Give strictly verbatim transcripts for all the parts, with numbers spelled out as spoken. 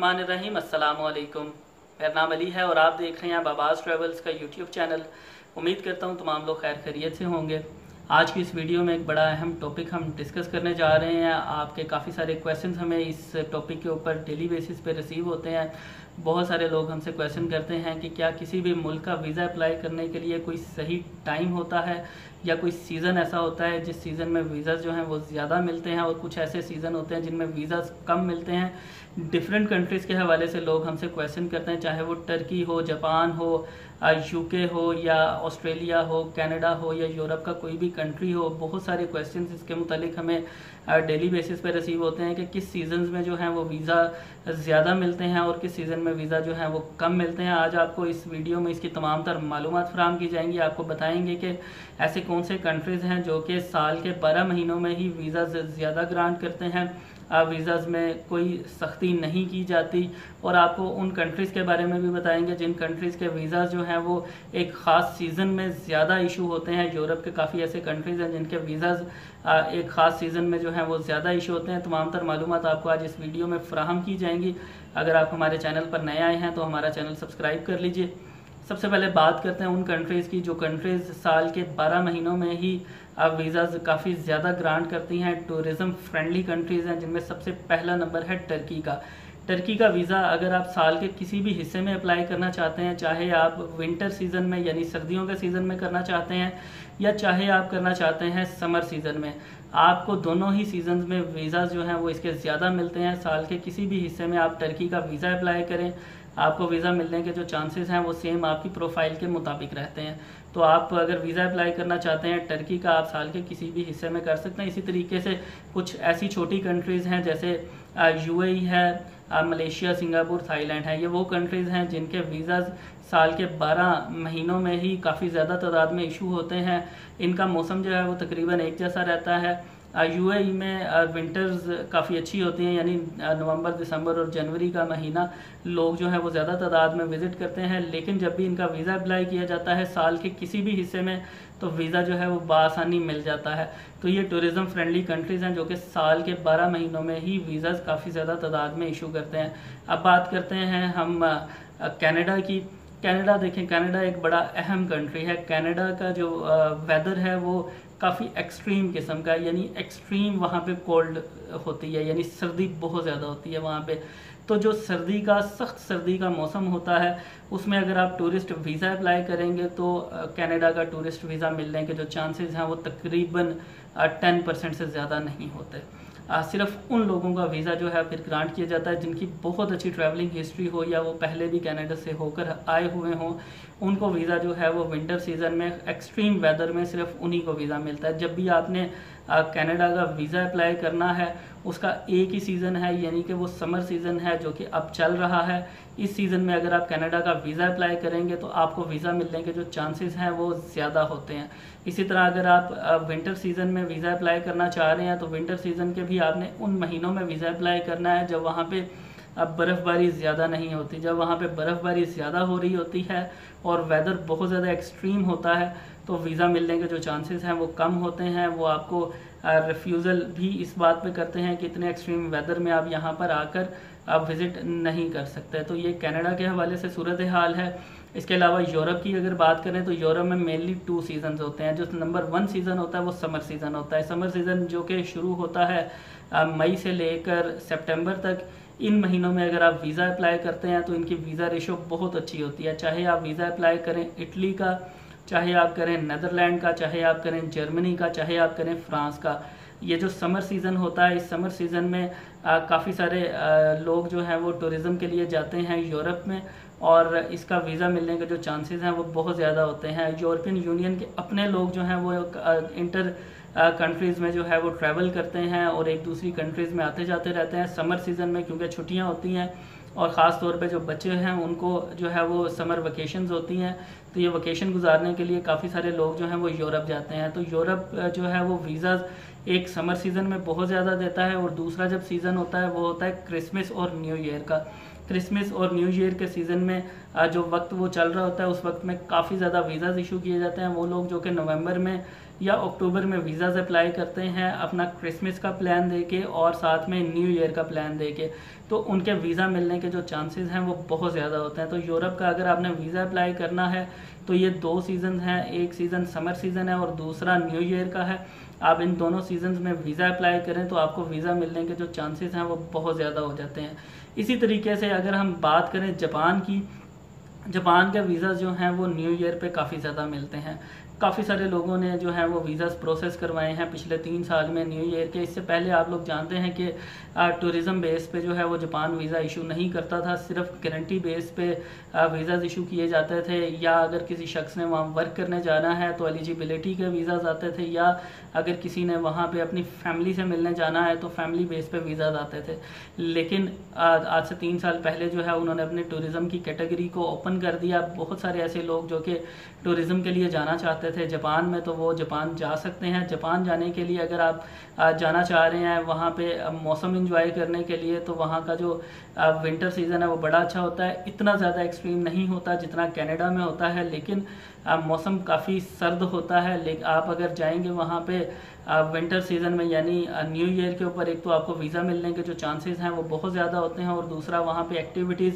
बिस्मिल्लाहिर्रहमानिर्रहीम, अस्सलाम वालेकुम। मेरा नाम अली है और आप देख रहे हैं बाबास ट्रेवल्स का यूट्यूब चैनल। उम्मीद करता हूं तमाम लोग खैर खैरियत से होंगे। आज की इस वीडियो में एक बड़ा अहम टॉपिक हम डिस्कस करने जा रहे हैं। आपके काफ़ी सारे क्वेश्चन हमें इस टॉपिक के ऊपर डेली बेसिस पे रिसीव होते हैं। बहुत सारे लोग हमसे क्वेश्चन करते हैं कि क्या किसी भी मुल्क का वीज़ा अप्लाई करने के लिए कोई सही टाइम होता है या कोई सीज़न ऐसा होता है जिस सीज़न में वीज़ा जो हैं वो ज़्यादा मिलते हैं, और कुछ ऐसे सीज़न होते हैं जिनमें वीज़ा कम मिलते हैं। डिफरेंट कंट्रीज़ के हवाले से लोग हमसे क्वेश्चन करते हैं, चाहे वो टर्की हो, जापान हो, यूके हो, या ऑस्ट्रेलिया हो, कनाडा हो, या यूरोप का कोई भी कंट्री हो। बहुत सारे क्वेश्चन इसके मुतालिक हमें डेली बेसिस पर रिसीव होते हैं कि किस सीज़न्स में जो हैं वो वीज़ा ज़्यादा मिलते हैं और किस सीज़न में वीज़ा जो है वो कम मिलते हैं। आज आपको इस वीडियो में इसकी तमाम तर मालूमात फराम की जाएंगी। आपको बताएंगे कि ऐसे कौन से कंट्रीज़ हैं जो कि साल के बारह महीनों में ही वीज़ा ज़्यादा ग्रांट करते हैं, वीज़ाज़ में कोई सख्ती नहीं की जाती। और आपको उन कंट्रीज़ के बारे में भी बताएंगे जिन कंट्रीज़ के वीज़ा जो हैं वो एक ख़ास सीज़न में ज़्यादा इशू होते हैं। यूरोप के काफ़ी ऐसे कंट्रीज़ हैं जिनके वीज़ाज़ एक ख़ास सीज़न में जो हैं वो ज़्यादा इशू होते हैं। तमाम तर मालूमात आपको आज इस वीडियो में फ़राहम की जाएंगी। अगर आप हमारे चैनल पर नए आए हैं तो हमारा चैनल सब्सक्राइब कर लीजिए। सबसे पहले बात करते हैं उन कंट्रीज़ की जो कंट्रीज़ साल के बारह महीनों में ही अब वीज़ाज़ काफ़ी ज़्यादा ग्रांट करती हैं। टूरिज़म फ्रेंडली कंट्रीज़ हैं, जिनमें सबसे पहला नंबर है टर्की का। टर्की का वीज़ा अगर आप साल के किसी भी हिस्से में अप्लाई करना चाहते हैं, चाहे आप विंटर सीज़न में यानी सर्दियों के सीज़न में करना चाहते हैं या चाहे आप करना चाहते हैं समर सीज़न में, आपको दोनों ही सीजन्स में वीज़ा जो हैं वो इसके ज़्यादा मिलते हैं। साल के किसी भी हिस्से में आप टर्की का वीज़ा अप्लाई करें, आपको वीज़ा मिलने के जो चांसेस हैं वो सेम आपकी प्रोफाइल के मुताबिक रहते हैं। तो आप अगर वीज़ा अप्लाई करना चाहते हैं टर्की का, आप साल के किसी भी हिस्से में कर सकते हैं। इसी तरीके से कुछ ऐसी छोटी कंट्रीज़ हैं जैसे यूएई है, मलेशिया, सिंगापुर, थाईलैंड है। ये वो कंट्रीज़ हैं जिनके वीज़ा साल के बारह महीनों में ही काफ़ी ज़्यादा तादाद में इशू होते हैं। इनका मौसम जो है वो तकरीबन एक जैसा रहता है। यूएई में विंटर्स काफ़ी अच्छी होती हैं, यानी नवंबर, दिसंबर और जनवरी का महीना लोग जो है वो ज़्यादा तादाद में विज़िट करते हैं। लेकिन जब भी इनका वीज़ा अप्लाई किया जाता है साल के किसी भी हिस्से में, तो वीज़ा जो है वो बआसानी मिल जाता है। तो ये टूरिज़म फ्रेंडली कंट्रीज़ हैं जो कि साल के बारह महीनों में ही वीज़ा काफ़ी ज़्यादा तादाद में इशू करते हैं। अब बात करते हैं हम कनाडा की। कनाडा देखें, कनाडा एक बड़ा अहम कंट्री है। कनाडा का जो वेदर है वो काफ़ी एक्सट्रीम किस्म का, यानी एक्सट्रीम वहाँ पे कोल्ड होती है, यानी सर्दी बहुत ज़्यादा होती है वहाँ पे। तो जो सर्दी का सख्त सर्दी का मौसम होता है उसमें अगर आप टूरिस्ट वीज़ा अप्लाई करेंगे तो कनाडा का टूरिस्ट वीज़ा मिलने के जो चांसेस हैं वो तकरीबन टेन परसेंट से ज़्यादा नहीं होते। सिर्फ उन लोगों का वीज़ा जो है फिर ग्रांट किया जाता है जिनकी बहुत अच्छी ट्रैवलिंग हिस्ट्री हो या वो पहले भी कनाडा से होकर आए हुए हों। उनको वीज़ा जो है वो विंटर सीज़न में एक्सट्रीम वेदर में सिर्फ उन्हीं को वीज़ा मिलता है। जब भी आपने कनाडा का वीज़ा अप्लाई करना है, उसका एक ही सीज़न है, यानी कि वो समर सीज़न है जो कि अब चल रहा है। इस सीज़न में अगर आप कनाडा का वीज़ा अप्लाई करेंगे तो आपको वीज़ा मिलने के जो चांसेस हैं वो ज़्यादा होते हैं। इसी तरह अगर आप विंटर सीज़न में वीज़ा अप्लाई करना चाह रहे हैं तो विंटर सीज़न के भी आपने उन महीनों में वीज़ा अप्लाई करना है जब वहाँ पे अब बर्फ़बारी ज़्यादा नहीं होती। जब वहाँ पे बर्फ़बारी ज़्यादा हो रही होती है और वेदर बहुत ज़्यादा एक्सट्रीम होता है तो वीज़ा मिलने के जो चांसेस हैं वो कम होते हैं। वो आपको रिफ्यूज़ल भी इस बात पे करते हैं कि इतने एक्सट्रीम वेदर में आप यहाँ पर आकर आप विज़िट नहीं कर सकते। तो ये कनाडा के हवाले से सूरत हाल है। इसके अलावा यूरोप की अगर बात करें तो यूरोप में मेनली टू सीज़न्स होते हैं। जो नंबर वन सीज़न होता है वो समर सीज़न होता है। समर सीज़न जो कि शुरू होता है मई से लेकर सितंबर तक। इन महीनों में अगर आप वीज़ा अप्लाई करते हैं तो इनकी वीज़ा रेशो बहुत अच्छी होती है। चाहे आप वीज़ा अप्लाई करें इटली का, चाहे आप करें नेदरलैंड का, चाहे आप करें जर्मनी का, चाहे आप करें फ्रांस का। ये जो समर सीज़न होता है, इस समर सीज़न में काफ़ी सारे आ, लोग जो हैं वो टूरिज़म के लिए जाते हैं यूरोप में, और इसका वीज़ा मिलने के जो चांसेस हैं वो बहुत ज़्यादा होते हैं। यूरोपियन यूनियन के अपने लोग जो हैं वो इंटर कंट्रीज़ में जो है वो ट्रैवल करते हैं और एक दूसरी कंट्रीज़ में आते जाते रहते हैं समर सीज़न में, क्योंकि छुट्टियां होती हैं और ख़ास तौर पे जो बच्चे हैं उनको जो है वो समर वेकेशंस होती हैं। तो ये वेकेशन गुजारने के लिए काफ़ी सारे लोग जो हैं वो यूरोप जाते हैं। तो यूरोप जो है वो वीज़ा एक समर सीज़न में बहुत ज़्यादा देता है, और दूसरा जब सीज़न होता है वो होता है क्रिसमस और न्यू ईयर का। क्रिसमस और न्यू ईयर के सीज़न में जो वक्त वो चल रहा होता है उस वक्त में काफ़ी ज़्यादा वीज़ा इशू किए जाते हैं। वो लोग जो कि नवंबर में या अक्टूबर में वीज़ा अप्लाई करते हैं अपना क्रिसमस का प्लान देके और साथ में न्यू ईयर का प्लान देके, तो उनके वीज़ा मिलने के जो चांसेस हैं वो बहुत ज़्यादा होते हैं। तो यूरोप का अगर आपने वीज़ा अप्लाई करना है तो ये दो सीज़न हैं, एक सीज़न समर सीज़न है और दूसरा न्यू ईयर का है। आप इन दोनों सीजन्स में वीज़ा अप्लाई करें तो आपको वीज़ा मिलने के जो चांसेस हैं वो बहुत ज़्यादा हो जाते हैं। इसी तरीके से अगर हम बात करें जापान की, जापान के वीज़ा जो हैं वो न्यू ईयर पे काफ़ी ज़्यादा मिलते हैं। काफ़ी सारे लोगों ने जो है वो वीज़ा प्रोसेस करवाए हैं पिछले तीन साल में न्यू ईयर के। इससे पहले आप लोग जानते हैं कि टूरिज़म बेस पे जो है वो जापान वीज़ा इशू नहीं करता था, सिर्फ गारंटी बेस पे वीज़ा इशू किए जाते थे, या अगर किसी शख्स ने वहाँ वर्क करने जाना है तो एलिजिबिलिटी के वीज़ा आते थे, या अगर किसी ने वहाँ पर अपनी फैमिली से मिलने जाना है तो फैमिली बेस पर वीज़ा आते थे। लेकिन आज से तीन साल पहले जो है उन्होंने अपने टूरिज़म की कैटेगरी को ओपन कर दिया। बहुत सारे ऐसे लोग जो कि टूरिज़म के लिए जाना चाहते थे जापान में तो वो जापान जा सकते हैं। जापान जाने के लिए अगर आप जाना चाह रहे हैं वहाँ पे मौसम एंजॉय करने के लिए, तो वहाँ का जो विंटर सीज़न है वो बड़ा अच्छा होता है। इतना ज़्यादा एक्सट्रीम नहीं होता जितना कनाडा में होता है, लेकिन मौसम काफ़ी सर्द होता है। लेकिन आप अगर जाएंगे वहाँ पे विंटर सीज़न में यानी न्यू ईयर के ऊपर, एक तो आपको वीज़ा मिलने के जो चांसेस हैं वो बहुत ज़्यादा होते हैं, और दूसरा वहाँ पे एक्टिविटीज़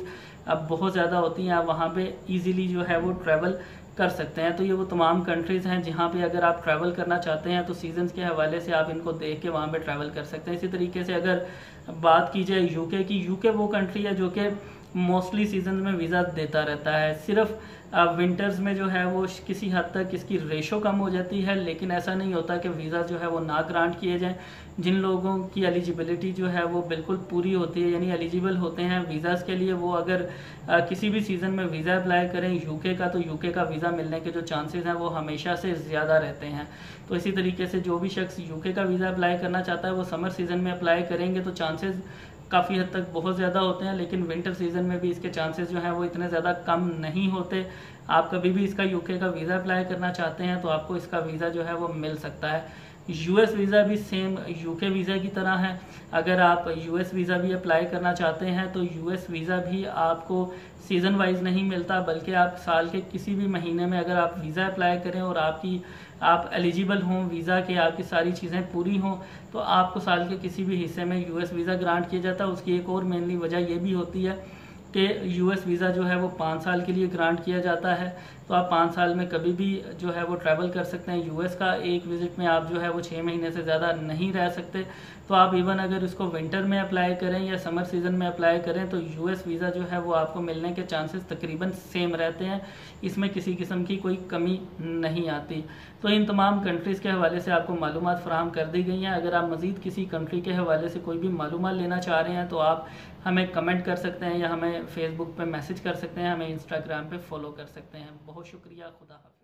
अब बहुत ज़्यादा होती हैं, आप वहाँ पे इजीली जो है वो ट्रैवल कर सकते हैं। तो ये वो तमाम कंट्रीज़ हैं जहाँ पे अगर आप ट्रैवल करना चाहते हैं तो सीजन्स के हवाले से आप इनको देख के वहाँ पे ट्रैवल कर सकते हैं। इसी तरीके से अगर बात की जाए यूके की, यूके वो कंट्री है जो कि मोस्टली सीजन में वीज़ा देता रहता है। सिर्फ विंटर्स में जो है वो किसी हद तक इसकी रेशो कम हो जाती है, लेकिन ऐसा नहीं होता कि वीज़ा जो है वो ना ग्रांट किए जाएँ। जिन लोगों की एलिजिबिलिटी जो है वो बिल्कुल पूरी होती है, यानी एलिजिबल होते हैं वीज़ाज़ के लिए, वो अगर आ, किसी भी सीज़न में वीज़ा अप्लाई करें यूके का, तो यूके का वीज़ा मिलने के जो चांसेस हैं वो हमेशा से ज़्यादा रहते हैं। तो इसी तरीके से जो भी शख्स यूके का वीज़ा अप्लाई करना चाहता है वो समर सीज़न में अप्लाई करेंगे तो चांसेस काफ़ी हद तक बहुत ज़्यादा होते हैं, लेकिन विंटर सीज़न में भी इसके चांसेस जो हैं वो इतने ज़्यादा कम नहीं होते। आप कभी भी इसका यूके का वीज़ा अप्लाई करना चाहते हैं तो आपको इसका वीज़ा जो है वो मिल सकता है। यूएस वीज़ा भी सेम यूके वीज़ा की तरह है। अगर आप यूएस वीज़ा भी अप्लाई करना चाहते हैं तो यूएस वीज़ा भी आपको सीज़न वाइज नहीं मिलता, बल्कि आप साल के किसी भी महीने में अगर आप वीज़ा अप्लाई करें और आपकी आप एलिजिबल हों वीज़ा के, आपकी सारी चीज़ें पूरी हों, तो आपको साल के किसी भी हिस्से में यूएस वीज़ा ग्रांट किया जाता है। उसकी एक और मेनली वजह यह भी होती है कि यूएस वीज़ा जो है वो पाँच साल के लिए ग्रांट किया जाता है, तो आप पाँच साल में कभी भी जो है वो ट्रैवल कर सकते हैं। यूएस का एक विज़िट में आप जो है वो छः महीने से ज़्यादा नहीं रह सकते, तो आप इवन अगर इसको विंटर में अप्लाई करें या समर सीज़न में अप्लाई करें तो यूएस वीज़ा जो है वो आपको मिलने के चांसेस तकरीबन सेम रहते हैं, इसमें किसी किस्म की कोई कमी नहीं आती। तो इन तमाम कंट्रीज़ के हवाले से आपको मालूमात फराहम कर दी गई हैं। अगर आप मज़ीद किसी कंट्री के हवाले से कोई भी मालूमात लेना चाह रहे हैं तो आप हमें कमेंट कर सकते हैं या हमें फेसबुक पे मैसेज कर सकते हैं, हमें इंस्टाग्राम पे फॉलो कर सकते हैं। बहुत शुक्रिया, खुदा हाफ़िज़।